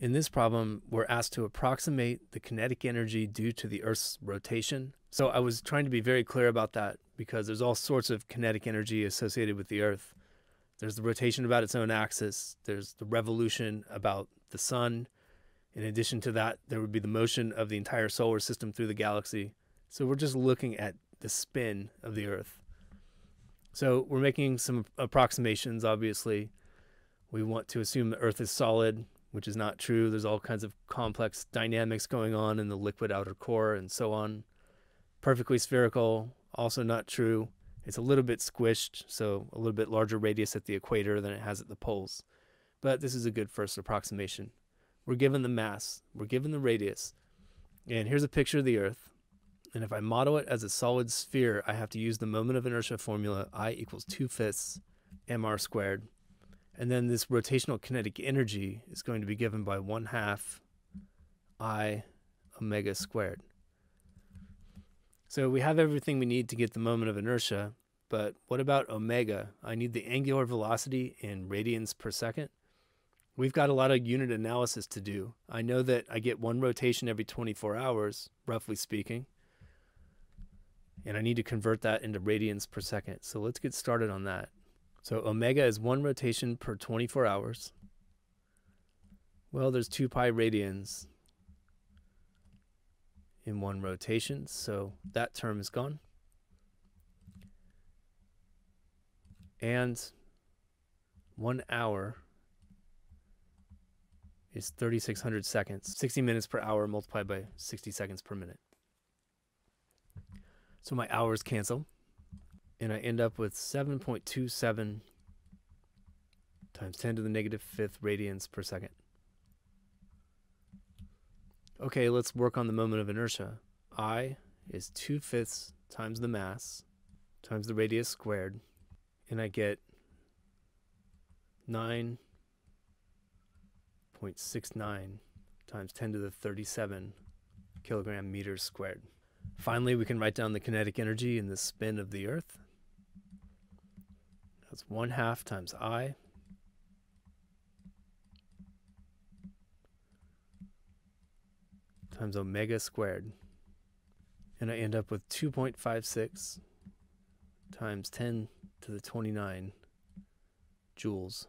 In this problem, we're asked to approximate the kinetic energy due to the Earth's rotation. So I was trying to be very clear about that because there's all sorts of kinetic energy associated with the Earth. There's the rotation about its own axis. There's the revolution about the sun. In addition to that, there would be the motion of the entire solar system through the galaxy. So we're just looking at the spin of the Earth. So we're making some approximations, obviously. We want to assume the Earth is solid, which is not true. There's all kinds of complex dynamics going on in the liquid outer core and so on. Perfectly spherical, also not true. It's a little bit squished, so a little bit larger radius at the equator than it has at the poles. But this is a good first approximation. We're given the mass, we're given the radius, and here's a picture of the Earth. And if I model it as a solid sphere, I have to use the moment of inertia formula, I = 2/5 mr². And then this rotational kinetic energy is going to be given by 1/2 I omega squared. So we have everything we need to get the moment of inertia, but what about omega? I need the angular velocity in radians per second. We've got a lot of unit analysis to do. I know that I get one rotation every 24 hours, roughly speaking, and I need to convert that into radians per second. So let's get started on that. So omega is one rotation per 24 hours. Well, there's 2 pi radians in one rotation, so that term is gone. And 1 hour is 3,600 seconds, 60 minutes per hour multiplied by 60 seconds per minute. So my hours cancel, and I end up with 7.27 times 10⁻⁵ radians per second. Okay, let's work on the moment of inertia. I = 2/5 times the mass times the radius squared, and I get 9.69 times 10⁻³7 kilogram meters squared. Finally, we can write down the kinetic energy in the spin of the Earth. That's 1/2 times I times omega squared. And I end up with 2.56 times 10⁻29 joules